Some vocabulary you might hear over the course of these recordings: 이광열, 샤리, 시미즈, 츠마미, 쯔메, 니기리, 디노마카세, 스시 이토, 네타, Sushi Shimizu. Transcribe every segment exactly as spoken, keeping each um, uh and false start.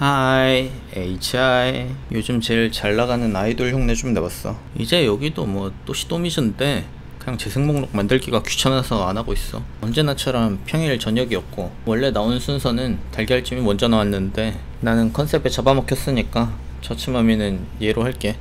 하이, 에이치아이. 요즘 제일 잘 나가는 아이돌 흉내 좀 내봤어. 이제 여기도 뭐 또시도 미션인데 그냥 재생 목록 만들기가 귀찮아서 안하고 있어. 언제나처럼 평일 저녁이었고, 원래 나오는 순서는 달걀찜이 먼저 나왔는데 나는 컨셉에 잡아먹혔으니까 저츠마미는 얘로 할게.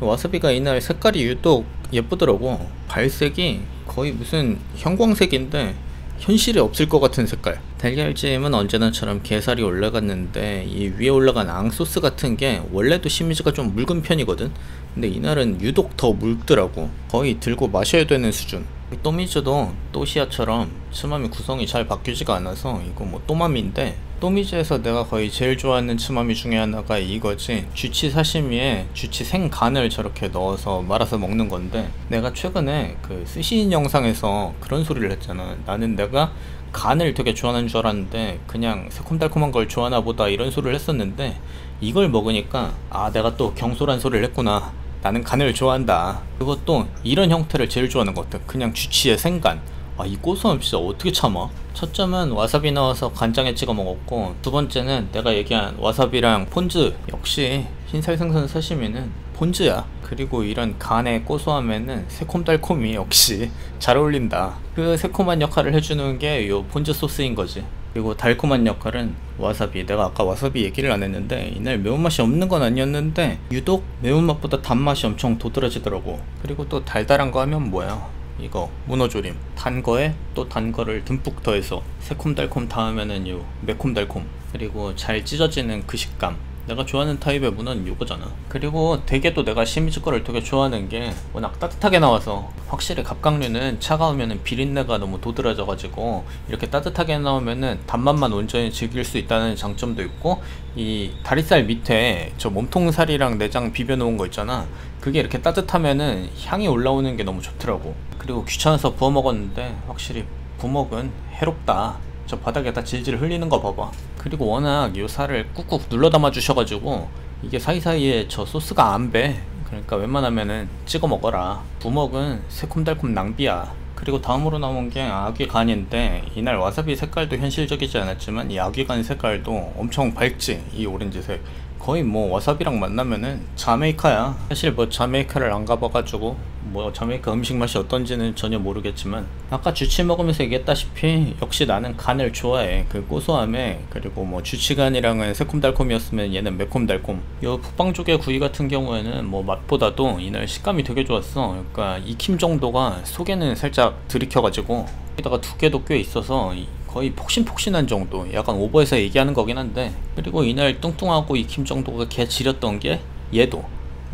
와사비가 이날 색깔이 유독 예쁘더라고. 발색이 거의 무슨 형광색인데 현실에 없을 것 같은 색깔. 달걀찜은 언제나처럼 게살이 올라갔는데 이 위에 올라간 앙소스 같은 게 원래도 시미즈가 좀 묽은 편이거든. 근데 이날은 유독 더 묽더라고. 거의 들고 마셔야 되는 수준. 또미즈도 또시아처럼 츠마미 구성이 잘 바뀌지가 않아서 이거 뭐 또마미인데, 또미즈에서 내가 거의 제일 좋아하는 츠마미 중에 하나가 이거지. 쥐치 사시미에 쥐치 생간을 저렇게 넣어서 말아서 먹는 건데, 내가 최근에 그 스시인 영상에서 그런 소리를 했잖아. 나는 내가 간을 되게 좋아하는 줄 알았는데 그냥 새콤달콤한 걸 좋아하나 보다 이런 소리를 했었는데, 이걸 먹으니까 아, 내가 또 경솔한 소리를 했구나. 나는 간을 좋아한다. 그것도 이런 형태를 제일 좋아하는 것 같아. 그냥 쥐치의 생간. 아, 이 고소함 진짜 어떻게 참아? 첫 점은 와사비 넣어서 간장에 찍어 먹었고, 두 번째는 내가 얘기한 와사비랑 폰즈. 역시 흰살 생선 사시미는 폰즈야. 그리고 이런 간의 고소함에는 새콤달콤이 역시 잘 어울린다. 그 새콤한 역할을 해주는 게 요 폰즈 소스인 거지. 그리고 달콤한 역할은 와사비. 내가 아까 와사비 얘기를 안 했는데 이날 매운맛이 없는 건 아니었는데 유독 매운맛보다 단맛이 엄청 도드라지더라고. 그리고 또 달달한 거 하면 뭐야, 이거 문어조림. 단 거에 또 단 거를 듬뿍 더해서 새콤달콤 다음에는 요 매콤달콤, 그리고 잘 찢어지는 그 식감. 내가 좋아하는 타입의 문어는 요거잖아. 그리고 되게 또 내가 시미즈 거를 되게 좋아하는 게 워낙 따뜻하게 나와서, 확실히 갑각류는 차가우면은 비린내가 너무 도드라져 가지고 이렇게 따뜻하게 나오면은 단맛만 온전히 즐길 수 있다는 장점도 있고, 이 다리살 밑에 저 몸통살이랑 내장 비벼 놓은 거 있잖아. 그게 이렇게 따뜻하면은 향이 올라오는 게 너무 좋더라고. 그리고 귀찮아서 부어 먹었는데 확실히 부먹은 해롭다. 저 바닥에다 질질 흘리는 거 봐봐. 그리고 워낙 요 살을 꾹꾹 눌러 담아 주셔가지고 이게 사이사이에 저 소스가 안 배. 그러니까 웬만하면은 찍어 먹어라. 부먹은 새콤달콤 낭비야. 그리고 다음으로 나온 게 아귀 간인데, 이날 와사비 색깔도 현실적이지 않았지만 이 아귀 간 색깔도 엄청 밝지. 이 오렌지색 거의 뭐 와사비랑 만나면은 자메이카야. 사실 뭐 자메이카를 안 가봐가지고 뭐 자메이카 음식 맛이 어떤지는 전혀 모르겠지만, 아까 쥐치 먹으면서 얘기했다시피 역시 나는 간을 좋아해. 그 고소함에. 그리고 뭐 쥐치간이랑은 새콤달콤이었으면 얘는 매콤달콤. 요 푹방조개 구이 같은 경우에는 뭐 맛보다도 이날 식감이 되게 좋았어. 그러니까 익힘 정도가 속에는 살짝 들이켜가지고 여기다가 두께도 꽤 있어서 거의 폭신폭신한 정도. 약간 오버해서 얘기하는 거긴 한데. 그리고 이날 뚱뚱하고 익힘 정도가 개 지렸던 게 얘도.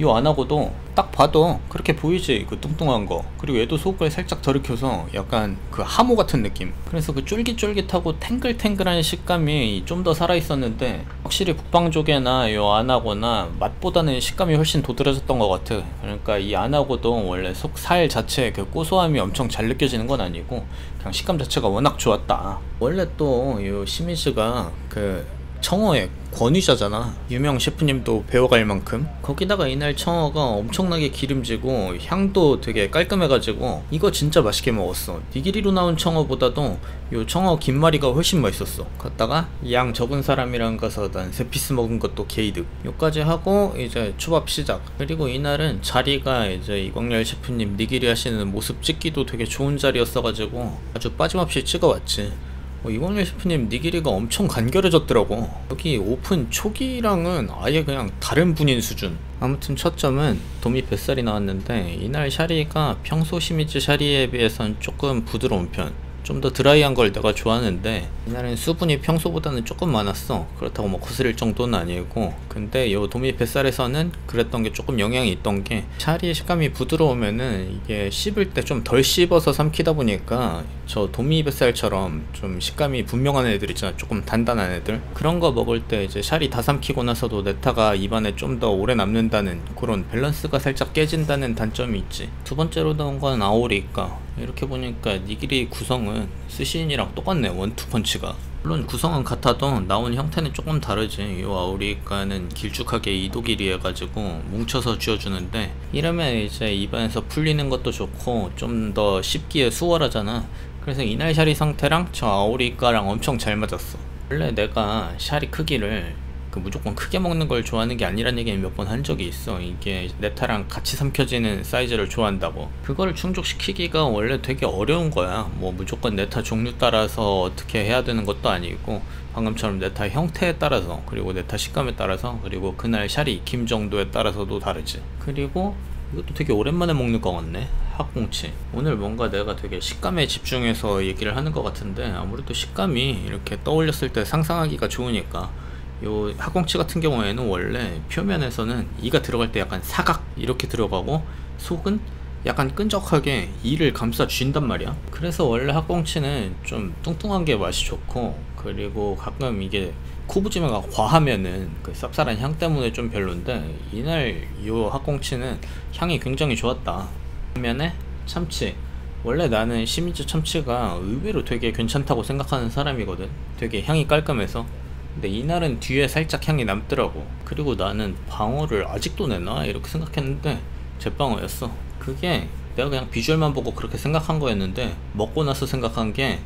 요 안하고도 딱 봐도 그렇게 보이지, 그 뚱뚱한 거. 그리고 얘도 속을 살짝 들이켜서 약간 그 하모 같은 느낌. 그래서 그 쫄깃쫄깃하고 탱글탱글한 식감이 좀 더 살아있었는데, 확실히 북방조개나 요 안하고나 맛보다는 식감이 훨씬 도드라졌던 것 같아. 그러니까 이 안하고도 원래 속살 자체의 그 고소함이 엄청 잘 느껴지는 건 아니고 그냥 식감 자체가 워낙 좋았다. 원래 또 요 시미즈가 그 청어의 권위자잖아. 유명 셰프님도 배워갈 만큼. 거기다가 이날 청어가 엄청나게 기름지고 향도 되게 깔끔해가지고 이거 진짜 맛있게 먹었어. 니기리로 나온 청어보다도 요 청어 김말이가 훨씬 맛있었어. 갔다가 양 적은 사람이랑 가서 난 세 피스 먹은 것도 개이득. 요까지 하고 이제 초밥 시작. 그리고 이날은 자리가 이제 이광열 셰프님 니기리 하시는 모습 찍기도 되게 좋은 자리였어가지고 아주 빠짐없이 찍어왔지. 어, 이광열 셰프님 니기리가 엄청 간결해졌더라고. 여기 오픈 초기랑은 아예 그냥 다른 분인 수준. 아무튼 첫 점은 도미 뱃살이 나왔는데, 이날 샤리가 평소 시미즈 샤리에 비해선 조금 부드러운 편. 좀 더 드라이한 걸 내가 좋아하는데 이날은 수분이 평소보다는 조금 많았어. 그렇다고 뭐 거스릴 정도는 아니고, 근데 요 도미 뱃살에서는 그랬던 게 조금 영향이 있던 게, 샤리의 식감이 부드러우면은 이게 씹을 때 좀 덜 씹어서 삼키다 보니까 저 도미 뱃살처럼 좀 식감이 분명한 애들 있잖아, 조금 단단한 애들. 그런 거 먹을 때 이제 샤리 다 삼키고 나서도 네타가 입안에 좀 더 오래 남는다는 그런 밸런스가 살짝 깨진다는 단점이 있지. 두 번째로 나온 건 아오리까. 이렇게 보니까 니기리 구성은 스시인이랑 똑같네. 원투펀치가. 물론 구성은 같아도 나온 형태는 조금 다르지. 요 아오리가는 길쭉하게 이도길이 해가지고 뭉쳐서 쥐어주는데, 이러면 이제 입안에서 풀리는 것도 좋고 좀 더 씹기에 수월하잖아. 그래서 이날 샤리 상태랑 저 아오리가랑 엄청 잘 맞았어. 원래 내가 샤리 크기를 그 무조건 크게 먹는 걸 좋아하는 게 아니란 얘기는 몇 번 한 적이 있어. 이게 냅타랑 같이 삼켜지는 사이즈를 좋아한다고. 그거를 충족시키기가 원래 되게 어려운 거야. 뭐 무조건 냅타 종류 따라서 어떻게 해야 되는 것도 아니고, 방금처럼 냅타 형태에 따라서, 그리고 냅타 식감에 따라서, 그리고 그날 샤리 익힘 정도에 따라서도 다르지. 그리고 이것도 되게 오랜만에 먹는 것 같네, 학꽁치. 오늘 뭔가 내가 되게 식감에 집중해서 얘기를 하는 것 같은데, 아무래도 식감이 이렇게 떠올렸을 때 상상하기가 좋으니까. 요 학꽁치 같은 경우에는 원래 표면에서는 이가 들어갈 때 약간 사각 이렇게 들어가고, 속은 약간 끈적하게 이를 감싸 쥔단 말이야. 그래서 원래 학꽁치는 좀 뚱뚱한 게 맛이 좋고, 그리고 가끔 이게 코부지마가 과하면은 그 쌉쌀한 향 때문에 좀 별론데, 이날 요 학꽁치는 향이 굉장히 좋았다. 반면에 참치, 원래 나는 시미즈 참치가 의외로 되게 괜찮다고 생각하는 사람이거든. 되게 향이 깔끔해서. 근데 이날은 뒤에 살짝 향이 남더라고. 그리고 나는 방어를 아직도 내나? 이렇게 생각했는데 제방어였어. 그게 내가 그냥 비주얼만 보고 그렇게 생각한 거였는데, 먹고 나서 생각한 게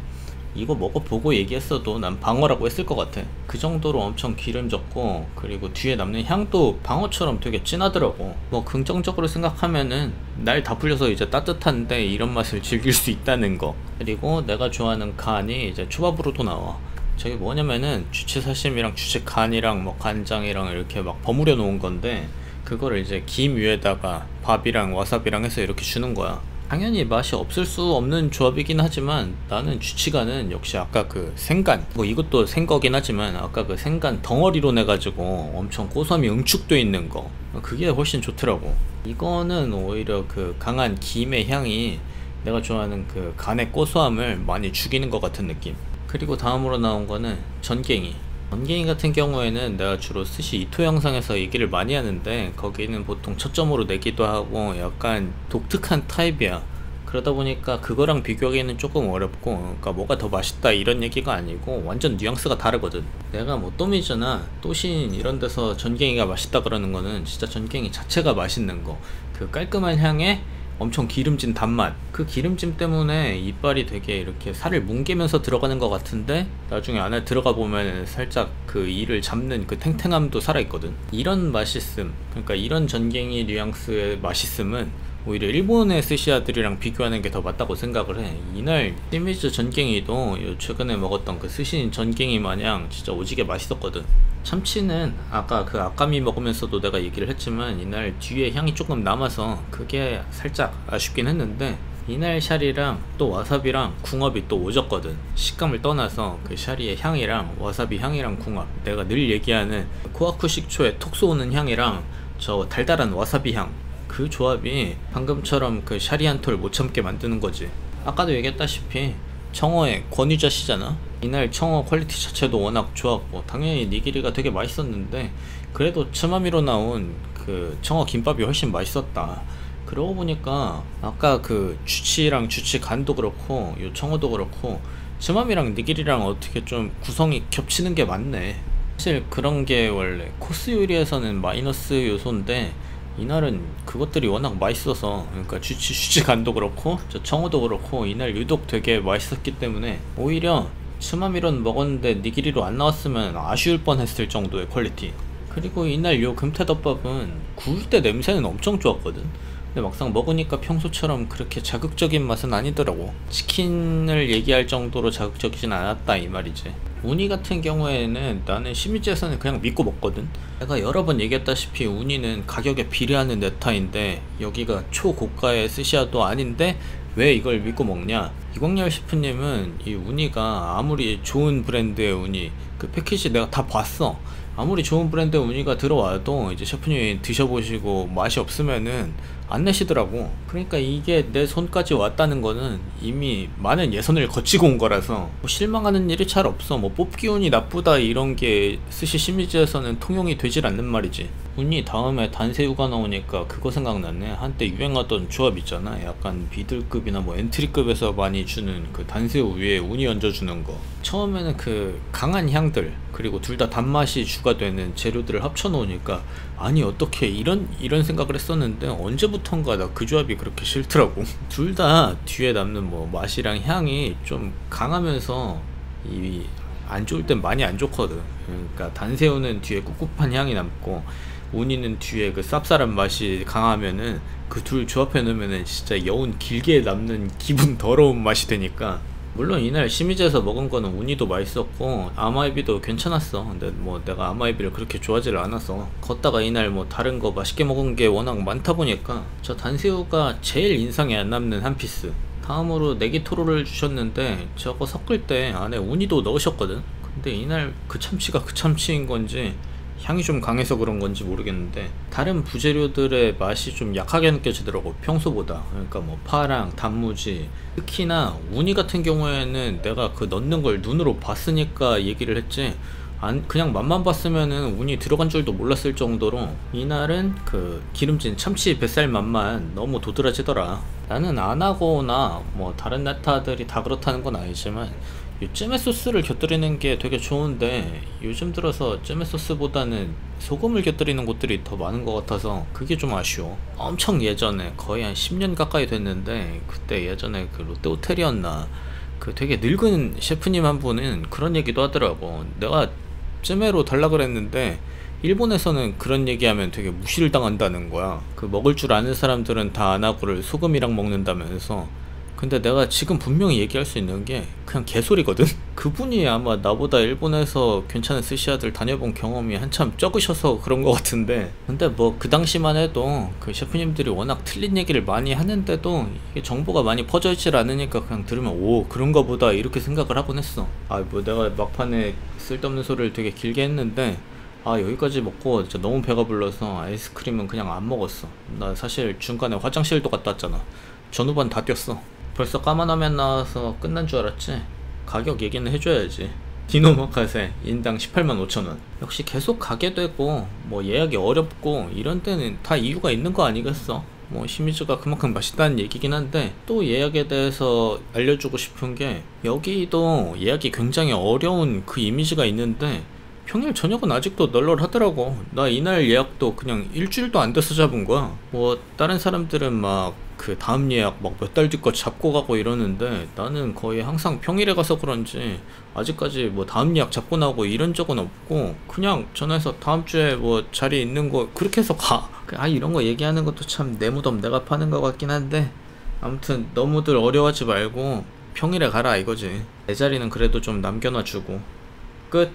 이거 먹어보고 얘기했어도 난 방어라고 했을 것 같아. 그 정도로 엄청 기름졌고, 그리고 뒤에 남는 향도 방어처럼 되게 진하더라고. 뭐 긍정적으로 생각하면은 날 다 풀려서 이제 따뜻한데 이런 맛을 즐길 수 있다는 거. 그리고 내가 좋아하는 간이 이제 초밥으로도 나와. 저게 뭐냐면은 주치사시미랑 주치간이랑 뭐 간장이랑 이렇게 막 버무려 놓은 건데, 그거를 이제 김 위에다가 밥이랑 와사비랑 해서 이렇게 주는 거야. 당연히 맛이 없을 수 없는 조합이긴 하지만, 나는 주치간은 역시 아까 그 생간, 뭐 이것도 생거긴 하지만 아까 그 생간 덩어리로 내가지고 엄청 고소함이 응축돼 있는 거, 그게 훨씬 좋더라고. 이거는 오히려 그 강한 김의 향이 내가 좋아하는 그 간의 고소함을 많이 죽이는 것 같은 느낌. 그리고 다음으로 나온 거는 전갱이. 전갱이 같은 경우에는 내가 주로 스시 이토 영상에서 얘기를 많이 하는데, 거기는 보통 초점으로 내기도 하고 약간 독특한 타입이야. 그러다 보니까 그거랑 비교하기에는 조금 어렵고, 그러니까 뭐가 더 맛있다 이런 얘기가 아니고 완전 뉘앙스가 다르거든. 내가 뭐 또미즈나 또신 이런 데서 전갱이가 맛있다 그러는 거는 진짜 전갱이 자체가 맛있는 거, 그 깔끔한 향에 엄청 기름진 단맛, 그 기름짐 때문에 이빨이 되게 이렇게 살을 뭉개면서 들어가는 것 같은데, 나중에 안에 들어가 보면 살짝 그 이를 잡는 그 탱탱함도 살아있거든. 이런 맛있음, 그러니까 이런 전갱이 뉘앙스의 맛있음은 오히려 일본의 스시야들이랑 비교하는 게 더 맞다고 생각을 해. 이날 시미즈 전갱이도 요 최근에 먹었던 그 스시인 전갱이 마냥 진짜 오지게 맛있었거든. 참치는 아까 그 아까미 먹으면서도 내가 얘기를 했지만, 이날 뒤에 향이 조금 남아서 그게 살짝 아쉽긴 했는데, 이날 샤리랑 또 와사비랑 궁합이 또 오졌거든. 식감을 떠나서 그 샤리의 향이랑 와사비 향이랑 궁합, 내가 늘 얘기하는 코아쿠 식초의 톡 쏘는 향이랑 저 달달한 와사비 향, 그 조합이 방금처럼 그 샤리 한 톨 못 참게 만드는 거지. 아까도 얘기했다시피 청어의 권유자시잖아. 이날 청어 퀄리티 자체도 워낙 좋았고, 당연히 니기리가 되게 맛있었는데, 그래도 츠마미로 나온 그 청어 김밥이 훨씬 맛있었다. 그러고 보니까 아까 그 주치랑 주치 간도 그렇고 요 청어도 그렇고 츠마미랑 니기리랑 어떻게 좀 구성이 겹치는 게 많네. 사실 그런 게 원래 코스 요리에서는 마이너스 요소인데, 이날은 그것들이 워낙 맛있어서, 그러니까 주치 주치 간도 그렇고 저 청어도 그렇고 이날 유독 되게 맛있었기 때문에, 오히려 츠마미론 먹었는데 니기리로 안 나왔으면 아쉬울 뻔했을 정도의 퀄리티. 그리고 이날 요 금태덮밥은 구울 때 냄새는 엄청 좋았거든. 근데 막상 먹으니까 평소처럼 그렇게 자극적인 맛은 아니더라고. 치킨을 얘기할 정도로 자극적이진 않았다 이 말이지. 우니 같은 경우에는 나는 시미즈에서는 그냥 믿고 먹거든. 내가 여러 번 얘기했다시피 우니는 가격에 비례하는 냅타인데, 여기가 초고가의 스시야도 아닌데 왜 이걸 믿고 먹냐. 이광열 셰프님은 이 우니가 아무리 좋은 브랜드의 우니, 그 패키지 내가 다 봤어. 아무리 좋은 브랜드의 우니가 들어와도 이제 셰프님이 드셔보시고 맛이 없으면은 안 내시더라고. 그러니까 이게 내 손까지 왔다는 거는 이미 많은 예선을 거치고 온 거라서 뭐 실망하는 일이 잘 없어. 뭐 뽑기 운이 나쁘다 이런 게 스시 시미즈에서는 통용이 되질 않는 말이지. 운이 다음에 단새우가 나오니까 그거 생각났네. 한때 유행하던 조합 있잖아, 약간 비들급이나 뭐 엔트리급에서 많이 주는 그 단새우 위에 운이 얹어주는 거. 처음에는 그 강한 향들, 그리고 둘 다 단맛이 주가 되는 재료들을 합쳐 놓으니까 아니 어떻게 이런 이런 생각을 했었는데, 언제부턴가 나 그 조합이 그렇게 싫더라고. 둘 다 뒤에 남는 뭐 맛이랑 향이 좀 강하면서 이 안 좋을 땐 많이 안 좋거든. 그러니까 단새우는 뒤에 꿉꿉한 향이 남고 우니는 뒤에 그 쌉쌀한 맛이 강하면은 그 둘 조합해 놓으면은 진짜 여운 길게 남는 기분 더러운 맛이 되니까. 물론 이날 시미즈에서 먹은 거는 우니도 맛있었고 아마이비도 괜찮았어. 근데 뭐 내가 아마이비를 그렇게 좋아하지를 않아서 걷다가 이날 뭐 다른 거 맛있게 먹은 게 워낙 많다 보니까 저 단새우가 제일 인상에 안 남는 한 피스. 다음으로 네기토로를 주셨는데 저거 섞을 때 안에 우니도 넣으셨거든. 근데 이날 그 참치가 그 참치인 건지 향이 좀 강해서 그런 건지 모르겠는데 다른 부재료들의 맛이 좀 약하게 느껴지더라고, 평소보다. 그러니까 뭐 파랑 단무지, 특히나 우니 같은 경우에는 내가 그 넣는 걸 눈으로 봤으니까 얘기를 했지 안, 그냥 맛만 봤으면은 우니 들어간 줄도 몰랐을 정도로 이날은 그 기름진 참치 뱃살 맛만 너무 도드라지더라. 나는 안하거나 뭐 다른 나타들이 다 그렇다는 건 아니지만 쯔메 소스를 곁들이는 게 되게 좋은데 요즘 들어서 쯔메 소스보다는 소금을 곁들이는 곳들이 더 많은 것 같아서 그게 좀 아쉬워. 엄청 예전에 거의 한 십 년 가까이 됐는데 그때 예전에 그 롯데호텔이었나 그 되게 늙은 셰프님 한 분은 그런 얘기도 하더라고. 내가 쯔메로 달라 그랬는데 일본에서는 그런 얘기하면 되게 무시를 당한다는 거야. 그 먹을 줄 아는 사람들은 다 안하고를 소금이랑 먹는다면서. 근데 내가 지금 분명히 얘기할 수 있는 게 그냥 개소리거든? 그분이 아마 나보다 일본에서 괜찮은 스시야들 다녀본 경험이 한참 적으셔서 그런 것 같은데, 근데 뭐 그 당시만 해도 그 셰프님들이 워낙 틀린 얘기를 많이 하는데도 이게 정보가 많이 퍼져 있질 않으니까 그냥 들으면 오 그런가 보다 이렇게 생각을 하곤 했어. 아 뭐 내가 막판에 쓸데없는 소리를 되게 길게 했는데 아 여기까지 먹고 진짜 너무 배가 불러서 아이스크림은 그냥 안 먹었어. 나 사실 중간에 화장실도 갔다 왔잖아. 전후반 다 뛰었어. 벌써 까만 화면 나와서 끝난 줄 알았지? 가격 얘기는 해줘야지. 디노마카세 인당 십팔만 오천 원. 역시 계속 가게 되고 뭐 예약이 어렵고 이런 때는 다 이유가 있는 거 아니겠어? 뭐 시미즈가 그만큼 맛있다는 얘기긴 한데 또 예약에 대해서 알려주고 싶은 게 여기도 예약이 굉장히 어려운 그 이미지가 있는데 평일 저녁은 아직도 널널하더라고. 나 이날 예약도 그냥 일주일도 안 돼서 잡은 거야. 뭐 다른 사람들은 막 그 다음 예약 막 몇 달 뒤 거 잡고 가고 이러는데 나는 거의 항상 평일에 가서 그런지 아직까지 뭐 다음 예약 잡고 나오고 이런 적은 없고 그냥 전화해서 다음 주에 뭐 자리 있는 거 그렇게 해서 가. 아 이런 거 얘기하는 것도 참 내 무덤 내가 파는 것 같긴 한데 아무튼 너무들 어려워하지 말고 평일에 가라 이거지. 내 자리는 그래도 좀 남겨놔 주고. 끝.